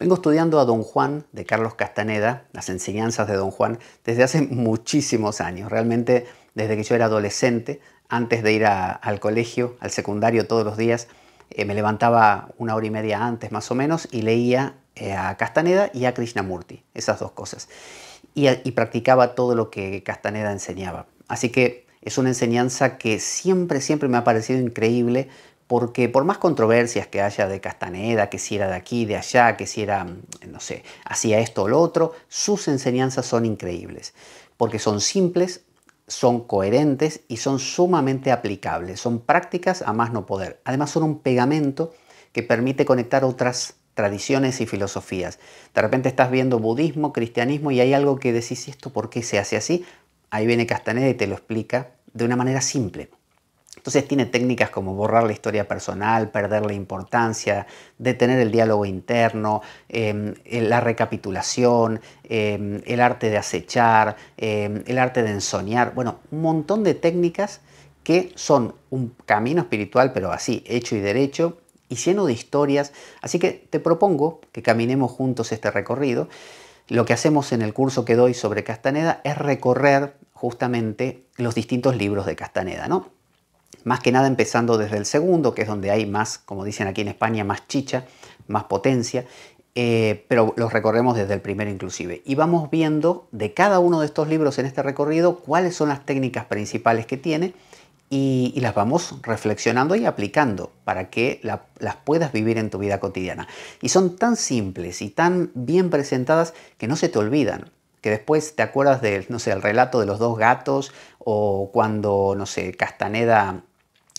Vengo estudiando a Don Juan de Carlos Castaneda, las enseñanzas de Don Juan, desde hace muchísimos años. Realmente desde que yo era adolescente, antes de ir al colegio, al secundario todos los días, me levantaba una hora y media antes más o menos y leía a Castaneda y a Krishnamurti, esas dos cosas. Y practicaba todo lo que Castaneda enseñaba. Así que es una enseñanza que siempre, siempre me ha parecido increíble, porque por más controversias que haya de Castaneda, que si era de aquí, de allá, que si era, no sé, hacía esto o lo otro, sus enseñanzas son increíbles, porque son simples, son coherentes y son sumamente aplicables, son prácticas a más no poder. Además son un pegamento que permite conectar otras tradiciones y filosofías. De repente estás viendo budismo, cristianismo y hay algo que decís, ¿y esto por qué se hace así? Ahí viene Castaneda y te lo explica de una manera simple. Entonces tiene técnicas como borrar la historia personal, perder la importancia, detener el diálogo interno, la recapitulación, el arte de acechar, el arte de ensoñar. Bueno, un montón de técnicas que son un camino espiritual, pero así, hecho y derecho, y lleno de historias. Así que te propongo que caminemos juntos este recorrido. Lo que hacemos en el curso que doy sobre Castaneda es recorrer justamente los distintos libros de Castaneda, ¿no? Más que nada empezando desde el segundo, que es donde hay más, como dicen aquí en España, más chicha, más potencia, pero los recorremos desde el primero inclusive. Y vamos viendo de cada uno de estos libros en este recorrido cuáles son las técnicas principales que tiene y las vamos reflexionando y aplicando para que las puedas vivir en tu vida cotidiana. Y son tan simples y tan bien presentadas que no se te olvidan, que después te acuerdas de, no sé, el relato de los dos gatos o cuando, no sé, Castaneda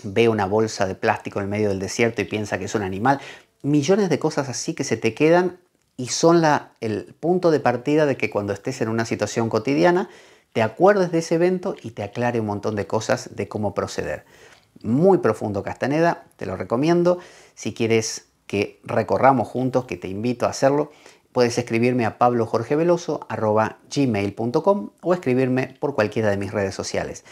ve una bolsa de plástico en el medio del desierto y piensa que es un animal. Millones de cosas así que se te quedan y son el punto de partida de que cuando estés en una situación cotidiana te acuerdes de ese evento y te aclare un montón de cosas de cómo proceder. Muy profundo Castaneda, te lo recomiendo. Si quieres que recorramos juntos, que te invito a hacerlo, puedes escribirme a pablojorgeveloso@gmail.com o escribirme por cualquiera de mis redes sociales.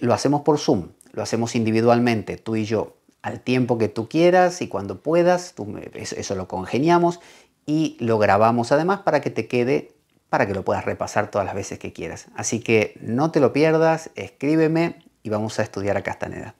Lo hacemos por Zoom. Lo hacemos individualmente, tú y yo, al tiempo que tú quieras y cuando puedas, eso lo congeniamos y lo grabamos además para que te quede, para que lo puedas repasar todas las veces que quieras. Así que no te lo pierdas, escríbeme y vamos a estudiar a Castaneda.